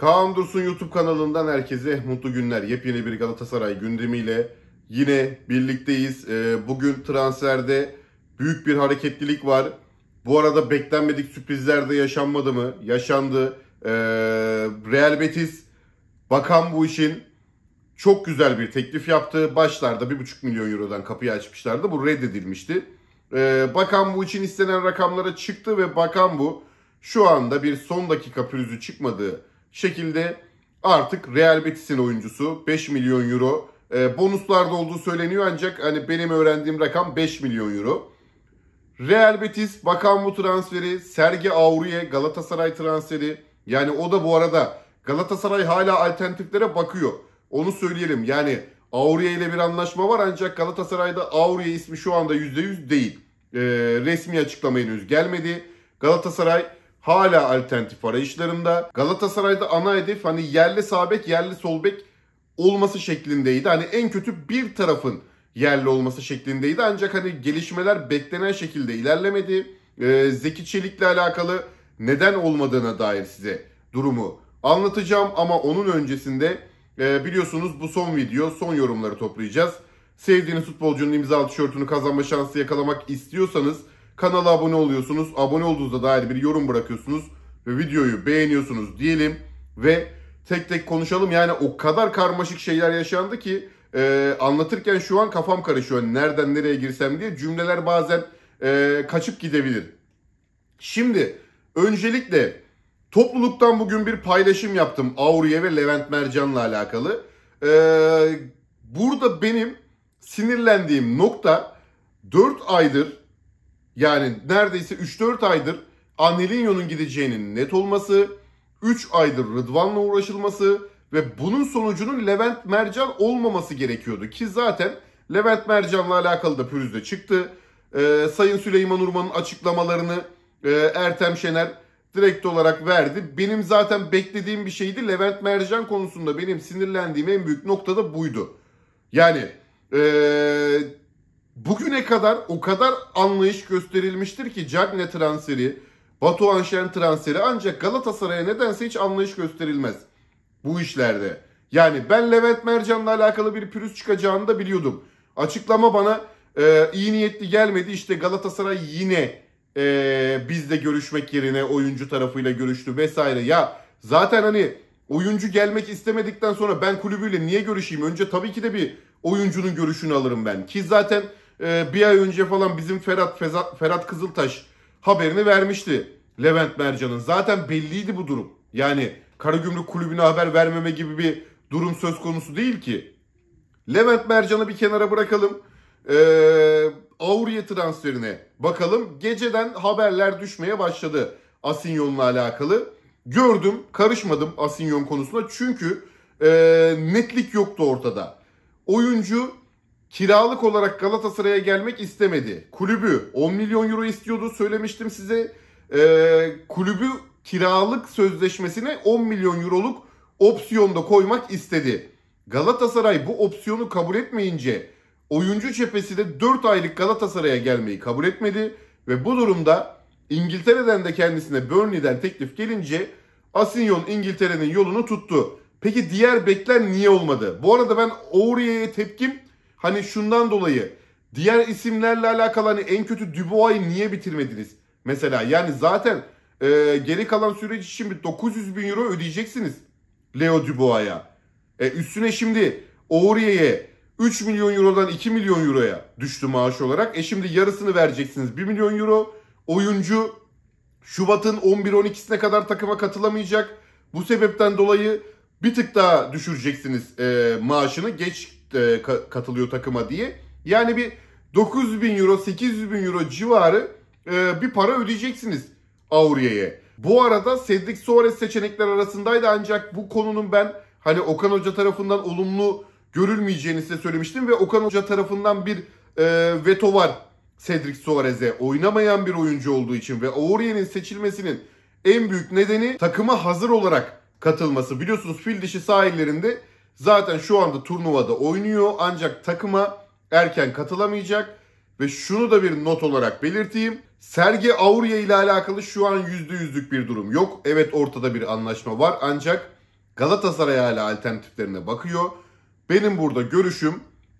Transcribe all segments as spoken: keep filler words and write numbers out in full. Kağan Dursun YouTube kanalından herkese mutlu günler. Yepyeni bir Galatasaray gündemiyle yine birlikteyiz. Bugün transferde büyük bir hareketlilik var. Bu arada beklenmedik sürprizler de yaşanmadı mı? Yaşandı. Real Betis Bakambu için çok güzel bir teklif yaptı. Başlarda bir buçuk milyon eurodan kapıyı açmışlardı. Bu reddedilmişti. Bakambu için istenen rakamlara çıktı ve Bakambu şu anda bir son dakika pürüzü çıkmadığı şekilde artık Real Betis'in oyuncusu. Beş milyon euro e, bonuslarda olduğu söyleniyor ancak hani benim öğrendiğim rakam beş milyon euro. Real Betis Bakambu transferi, Serge Aurier Galatasaray transferi, yani o da bu arada Galatasaray hala alternatiflere bakıyor, onu söyleyelim. Yani Aurier ile bir anlaşma var ancak Galatasaray'da Aurier ismi şu anda yüzde yüz değil. E, resmi açıklama henüz gelmedi. Galatasaray hala alternatif arayışlarında. Galatasaray'da ana hedef hani yerli sağ bek, yerli sol bek olması şeklindeydi. Hani en kötü bir tarafın yerli olması şeklindeydi. Ancak hani gelişmeler beklenen şekilde ilerlemedi. Ee, Zeki Çelik'le alakalı neden olmadığına dair size durumu anlatacağım. Ama onun öncesinde e, biliyorsunuz bu son video, son yorumları toplayacağız. Sevdiğiniz futbolcunun imzalı tişörtünü kazanma şansı yakalamak istiyorsanız kanala abone oluyorsunuz, abone olduğunuzda dair bir yorum bırakıyorsunuz ve videoyu beğeniyorsunuz diyelim ve tek tek konuşalım. Yani o kadar karmaşık şeyler yaşandı ki e, anlatırken şu an kafam karışıyor. Yani nereden nereye girsem diye cümleler bazen e, kaçıp gidebilir. Şimdi öncelikle topluluktan bugün bir paylaşım yaptım Aurier ve Levent Mercan'la alakalı. E, burada benim sinirlendiğim nokta dört aydır, yani neredeyse üç dört aydır Annelinyo'nun gideceğinin net olması, üç aydır Rıdvan'la uğraşılması ve bunun sonucunun Levent Mercan olmaması gerekiyordu. Ki zaten Levent Mercan'la alakalı da pürüzde çıktı. Ee, Sayın Süleyman Urman'ın açıklamalarını e, Ertem Şener direkt olarak verdi. Benim zaten beklediğim bir şeydi. Levent Mercan konusunda benim sinirlendiğim en büyük nokta da buydu. Yani... Ee, bugüne kadar o kadar anlayış gösterilmiştir ki Cagne transferi, Bato Anşen transferi, ancak Galatasaray'a nedense hiç anlayış gösterilmez bu işlerde. Yani ben Levent Mercan'la alakalı bir pürüz çıkacağını da biliyordum. Açıklama bana e, iyi niyetli gelmedi. İşte Galatasaray yine e, bizle görüşmek yerine oyuncu tarafıyla görüştü vesaire. Ya zaten hani oyuncu gelmek istemedikten sonra ben kulübüyle niye görüşeyim? Önce tabii ki de bir oyuncunun görüşünü alırım ben. Ki zaten e, bir ay önce falan bizim Ferhat Fezat, Ferhat Kızıltaş haberini vermişti Levent Mercan'ın. Zaten belliydi bu durum. Yani Karagümrük kulübüne haber vermeme gibi bir durum söz konusu değil ki. Levent Mercan'ı bir kenara bırakalım. E, Aurier transferine bakalım. Geceden haberler düşmeye başladı Assignon'la alakalı. Gördüm, karışmadım Assignon konusuna çünkü e, netlik yoktu ortada. Oyuncu kiralık olarak Galatasaray'a gelmek istemedi. Kulübü on milyon euro istiyordu, söylemiştim size. Ee, kulübü kiralık sözleşmesine on milyon euroluk opsiyon da koymak istedi. Galatasaray bu opsiyonu kabul etmeyince oyuncu cephesi de dört aylık Galatasaray'a gelmeyi kabul etmedi. Ve bu durumda İngiltere'den de kendisine Burnley'den teklif gelince Assignon İngiltere'nin yolunu tuttu. Peki diğer bekler niye olmadı? Bu arada ben Aurier'e tepkim hani şundan dolayı, diğer isimlerle alakalı hani en kötü Dubois'ı niye bitirmediniz? Mesela yani zaten e, geri kalan süreç için bir dokuz yüz bin euro ödeyeceksiniz Leo Dubois'a. E, üstüne şimdi Aurier'e üç milyon eurodan iki milyon euroya düştü maaş olarak. E şimdi yarısını vereceksiniz bir milyon euro. Oyuncu Şubat'ın on bir on ikisine kadar takıma katılamayacak. Bu sebepten dolayı bir tık daha düşüreceksiniz e, maaşını, geç e, katılıyor takıma diye. Yani bir dokuz yüz bin euro, sekiz yüz bin euro civarı e, bir para ödeyeceksiniz Aurier'e. Bu arada Cedric Suarez seçenekler arasındaydı ancak bu konunun ben hani Okan Hoca tarafından olumlu görülmeyeceğini size söylemiştim. Ve Okan Hoca tarafından bir e, veto var Cedric Suarez'e, oynamayan bir oyuncu olduğu için. Ve Aurier'in seçilmesinin en büyük nedeni takıma hazır olarak katılması. Biliyorsunuz fil dişi sahillerinde zaten şu anda turnuvada oynuyor ancak takıma erken katılamayacak. Ve şunu da bir not olarak belirteyim. Serge Aurier ile alakalı şu an yüzde yüzlük bir durum yok. Evet, ortada bir anlaşma var ancak Galatasaray hala alternatiflerine bakıyor. Benim burada görüşüm,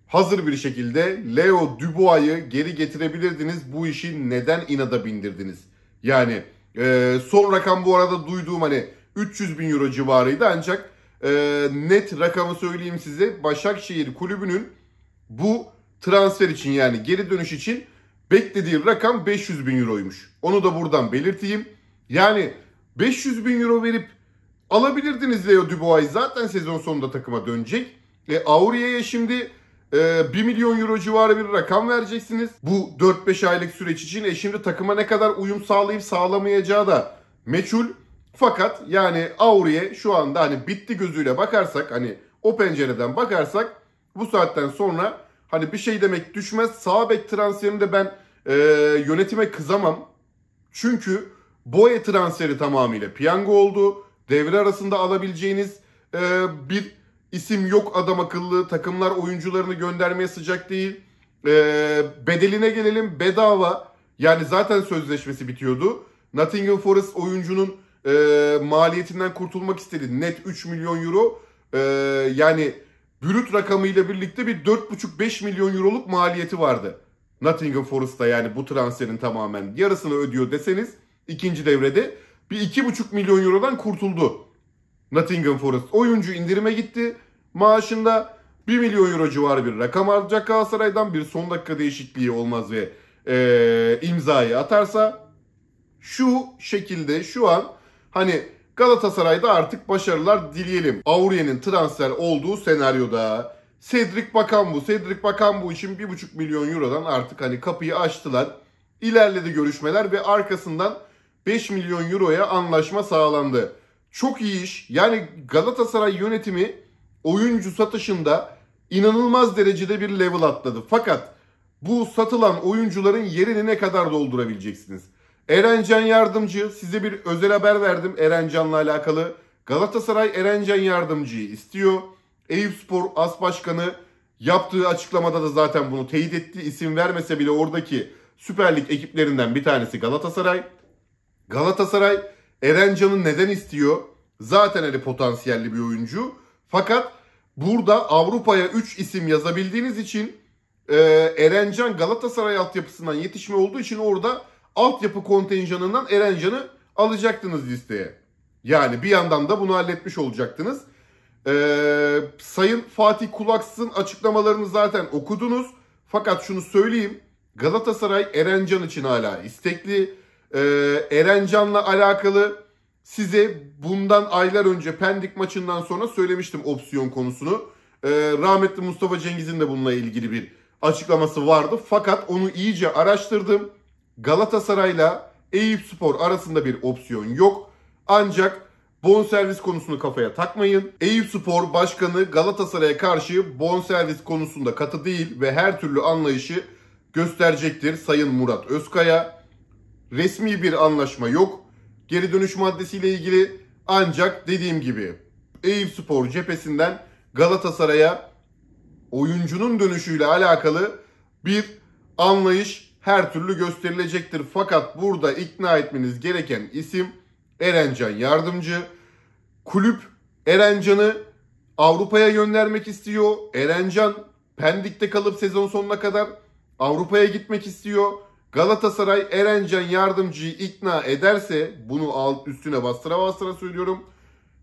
hazır bir şekilde Leo Dubois'ı geri getirebilirdiniz. Bu işi neden inada bindirdiniz? Yani e, son rakam bu arada duyduğum hani üç yüz bin euro civarıydı. Ancak e, net rakamı söyleyeyim size. Başakşehir kulübünün bu transfer için, yani geri dönüş için beklediği rakam beş yüz bin euroymuş. Onu da buradan belirteyim. Yani beş yüz bin euro verip alabilirdiniz Leo Dubois. Zaten sezon sonunda takıma dönecek. E, Aurier'e şimdi e, bir milyon euro civarı bir rakam vereceksiniz. Bu dört beş aylık süreç için. E şimdi takıma ne kadar uyum sağlayıp sağlamayacağı da meçhul. Fakat yani Aurier şu anda hani bitti gözüyle bakarsak, hani o pencereden bakarsak bu saatten sonra hani bir şey demek düşmez. Sağ bek transferinde ben e, yönetime kızamam. Çünkü Boye transferi tamamıyla piyango oldu. Devre arasında alabileceğiniz e, bir isim yok adam akıllı. Takımlar oyuncularını göndermeye sıcak değil. E, bedeline gelelim, bedava. Yani zaten sözleşmesi bitiyordu. Nottingham Forest oyuncunun e, maliyetinden kurtulmak istedi. Net üç milyon euro. E, yani brüt rakamıyla birlikte bir dört buçuk beş milyon euroluk maliyeti vardı Nottingham Forest'ta. Yani bu transferin tamamen yarısını ödüyor deseniz ikinci devrede bir iki buçuk milyon eurodan kurtuldu Nottingham Forest. Oyuncu indirime gitti. Maaşında bir milyon euro civarı bir rakam alacak Galatasaray'dan. Bir son dakika değişikliği olmaz ve ee, imzayı atarsa şu şekilde şu an hani Galatasaray'da artık başarılar dileyelim. Aurier'in transfer olduğu senaryoda Cedric Bakambu. Cedric Bakambu için bir buçuk milyon eurodan artık hani kapıyı açtılar. İlerledi görüşmeler ve arkasından beş milyon euroya anlaşma sağlandı. Çok iyi iş. Yani Galatasaray yönetimi oyuncu satışında inanılmaz derecede bir level atladı. Fakat bu satılan oyuncuların yerini ne kadar doldurabileceksiniz? Erencan Yardımcı, size bir özel haber verdim Erencan'la alakalı. Galatasaray Erencan Yardımcı'yı istiyor. Eyüp Spor As Başkanı yaptığı açıklamada da zaten bunu teyit etti. İsim vermese bile oradaki Süper Lig ekiplerinden bir tanesi Galatasaray. Galatasaray Erencan'ı neden istiyor? Zaten hani potansiyelli bir oyuncu. Fakat burada Avrupa'ya üç isim yazabildiğiniz için e, Erencan Galatasaray altyapısından yetişme olduğu için orada altyapı kontenjanından Erencan'ı alacaktınız listeye. Yani bir yandan da bunu halletmiş olacaktınız. E, Sayın Fatih Kulaksız'ın açıklamalarını zaten okudunuz. Fakat şunu söyleyeyim. Galatasaray Erencan için hala istekli. Ee, Erencan'la alakalı size bundan aylar önce Pendik maçından sonra söylemiştim opsiyon konusunu. Ee, rahmetli Mustafa Cengiz'in de bununla ilgili bir açıklaması vardı. Fakat onu iyice araştırdım. Galatasaray'la Eyüpspor arasında bir opsiyon yok. Ancak bonservis konusunu kafaya takmayın. Eyüpspor Başkanı Galatasaray'a karşı bonservis konusunda katı değil ve her türlü anlayışı gösterecektir Sayın Murat Özkaya. Resmi bir anlaşma yok geri dönüş maddesiyle ilgili, ancak dediğim gibi Eyüpspor cephesinden Galatasaray'a oyuncunun dönüşüyle alakalı bir anlayış her türlü gösterilecektir. Fakat burada ikna etmeniz gereken isim Erencan Yardımcı. Kulüp Erencan'ı Avrupa'ya göndermek istiyor. Erencan Pendik'te kalıp sezon sonuna kadar Avrupa'ya gitmek istiyor. Galatasaray Erencan Yardımcı'yı ikna ederse, bunu alt üstüne bastıra bastıra söylüyorum.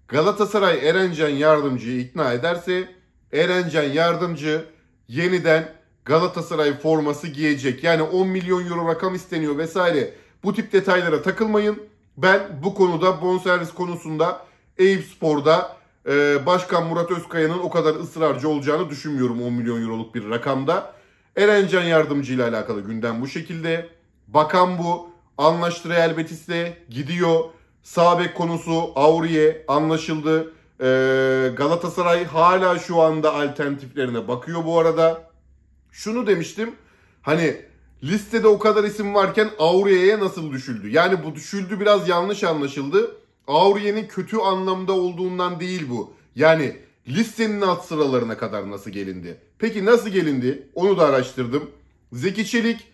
Galatasaray Erencan Yardımcı'yı ikna ederse Erencan Yardımcı yeniden Galatasaray forması giyecek. Yani on milyon euro rakam isteniyor vesaire. Bu tip detaylara takılmayın. Ben bu konuda, bonservis konusunda Eyüpspor'da e, Başkan Murat Özkaya'nın o kadar ısrarcı olacağını düşünmüyorum on milyon euroluk bir rakamda. Erencan Yardımcı ile alakalı gündem bu şekilde. Bakan bu. Anlaştı Real Betis'le. Gidiyor. Sağ bek konusu Aurier anlaşıldı. Ee, Galatasaray hala şu anda alternatiflerine bakıyor bu arada. Şunu demiştim. Hani listede o kadar isim varken Aurier'e nasıl düşüldü? Yani bu düşüldü biraz yanlış anlaşıldı. Aurier'in kötü anlamda olduğundan değil bu. Yani listenin alt sıralarına kadar nasıl gelindi? Peki nasıl gelindi? Onu da araştırdım. Zeki Çelik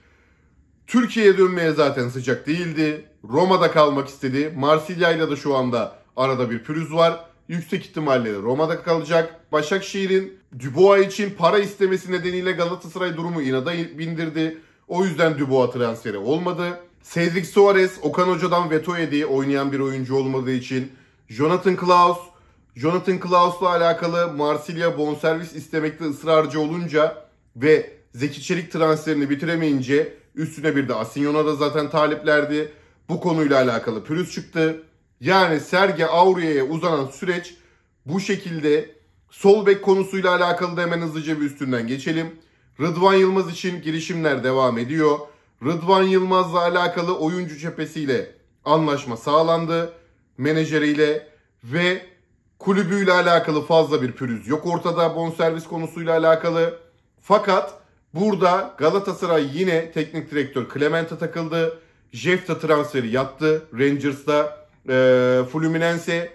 Türkiye'ye dönmeye zaten sıcak değildi. Roma'da kalmak istedi. Marsilya'yla da şu anda arada bir pürüz var. yüksek ihtimalle Roma'da kalacak. Başakşehir'in Dubois için para istemesi nedeniyle Galatasaray durumu inada bindirdi. O yüzden Dubois transferi olmadı. Cedric Suarez, Okan Hoca'dan veto yediği oynayan bir oyuncu olmadığı için Jonathan Klaus, Jonathan Klaus'la alakalı Marsilya bonservis istemekte ısrarcı olunca ve Zeki Çelik transferini bitiremeyince üstüne bir de Assignon'a da zaten taliplerdi. Bu konuyla alakalı pürüz çıktı. Yani Serge Aurier'e uzanan süreç bu şekilde. Sol bek konusuyla alakalı da hemen hızlıca bir üstünden geçelim. Rıdvan Yılmaz için girişimler devam ediyor. Rıdvan Yılmaz'la alakalı oyuncu cephesiyle anlaşma sağlandı. Menajeriyle ve kulübüyle alakalı fazla bir pürüz yok ortada bonservis konusuyla alakalı. Fakat burada Galatasaray yine teknik direktör Clement'e takıldı. Jefta transferi yattı. Rangers'da e, Fluminense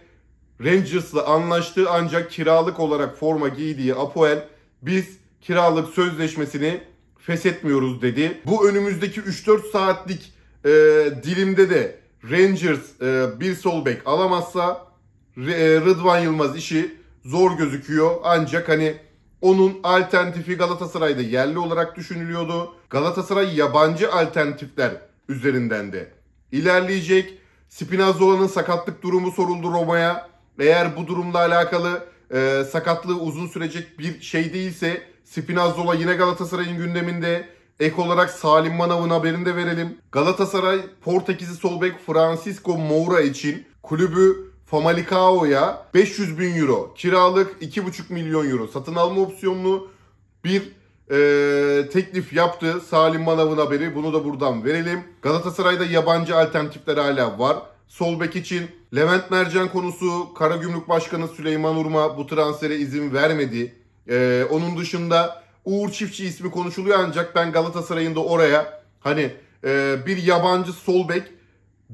Rangers'la anlaştı ancak kiralık olarak forma giydiği Apoel biz kiralık sözleşmesini feshetmiyoruz dedi. Bu önümüzdeki üç dört saatlik e, dilimde de Rangers e, bir sol bek alamazsa Rıdvan Yılmaz işi zor gözüküyor. Ancak hani onun alternatifi Galatasaray'da yerli olarak düşünülüyordu. Galatasaray yabancı alternatifler üzerinden de ilerleyecek. Spinazzola'nın sakatlık durumu soruldu Roma'ya. Eğer bu durumla alakalı e, sakatlığı uzun sürecek bir şey değilse Spinazzola yine Galatasaray'ın gündeminde. Ek olarak Salim Manav'ın haberini de verelim. Galatasaray Portekizli sol bek Francisco Moura için kulübü Famalicão'ya beş yüz bin euro kiralık iki buçuk milyon euro satın alma opsiyonlu bir e, teklif yaptı. Salim Manav'ın haberi, bunu da buradan verelim. Galatasaray'da yabancı alternatifler hala var. Sol bek için Levent Mercan konusu, Karagümrük Başkanı Süleyman Urma bu transfere izin vermedi. E, onun dışında Uğur Çiftçi ismi konuşuluyor ancak ben Galatasaray'ın da oraya hani e, bir yabancı sol bek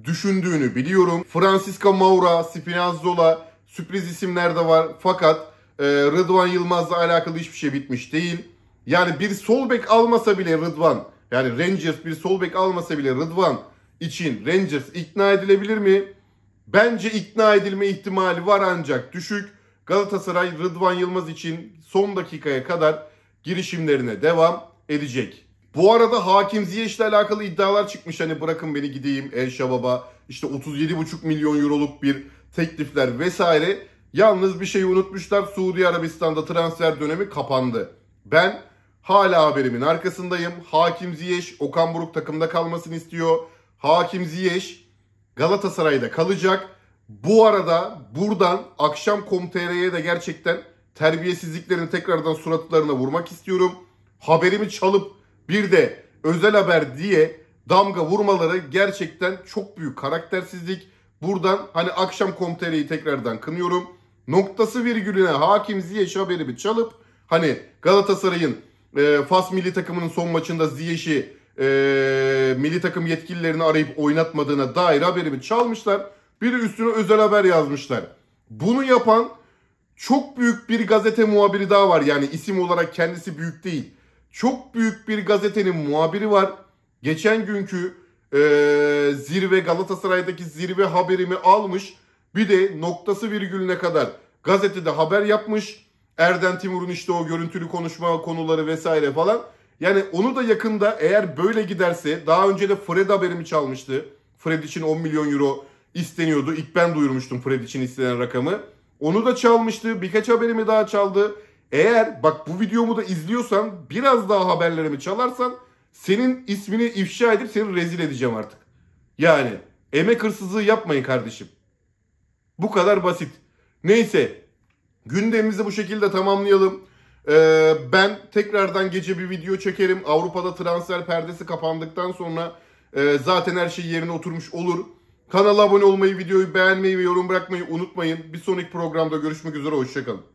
düşündüğünü biliyorum. Francisco Moura, Spinazzola sürpriz isimler de var. Fakat e, Rıdvan Yılmaz'la alakalı hiçbir şey bitmiş değil. Yani bir sol bek almasa bile Rıdvan, yani Rangers bir sol bek almasa bile Rıdvan için Rangers ikna edilebilir mi? Bence ikna edilme ihtimali var ancak düşük. Galatasaray Rıdvan Yılmaz için son dakikaya kadar girişimlerine devam edecek. Bu arada Hakim Ziyech ile alakalı iddialar çıkmış. Hani bırakın beni gideyim El Şabab'a, işte otuz yedi buçuk milyon euroluk bir teklifler vesaire. Yalnız bir şeyi unutmuşlar. Suudi Arabistan'da transfer dönemi kapandı. Ben hala haberimin arkasındayım. Hakim Ziyech Okan Buruk takımda kalmasını istiyor. Hakim Ziyech Galatasaray'da kalacak. Bu arada buradan akşam nokta com nokta tr'ye de gerçekten terbiyesizliklerini tekrardan suratlarına vurmak istiyorum. Haberimi çalıp bir de özel haber diye damga vurmaları gerçekten çok büyük karaktersizlik. Buradan hani akşam nokta com nokta tr'yi tekrardan kınıyorum. Noktası virgülüne Hakim Ziyech haberimi çalıp hani Galatasaray'ın e, Fas milli takımının son maçında Ziyech'i e, milli takım yetkililerini arayıp oynatmadığına dair haberimi çalmışlar. Bir de üstüne özel haber yazmışlar. Bunu yapan çok büyük bir gazete muhabiri daha var. Yani isim olarak kendisi büyük değil. Çok büyük bir gazetenin muhabiri var. Geçen günkü e, zirve, Galatasaray'daki zirve haberimi almış. Bir de noktası virgülüne kadar gazetede haber yapmış. Erden Timur'un işte o görüntülü konuşma konuları vesaire falan. Yani onu da yakında eğer böyle giderse, daha önce de Fred haberimi çalmıştı. Fred için on milyon euro isteniyordu. İlk ben duyurmuştum Fred için istenen rakamı. Onu da çalmıştı. Birkaç haberimi daha çaldı. Eğer bak bu videomu da izliyorsan, biraz daha haberlerimi çalarsan senin ismini ifşa edip seni rezil edeceğim artık. Yani emek hırsızlığı yapmayın kardeşim. Bu kadar basit. Neyse, gündemimizi bu şekilde tamamlayalım. Ee, ben tekrardan gece bir video çekerim. Avrupa'da transfer perdesi kapandıktan sonra e, zaten her şey yerine oturmuş olur. Kanala abone olmayı, videoyu beğenmeyi ve yorum bırakmayı unutmayın. Bir sonraki programda görüşmek üzere, hoşçakalın.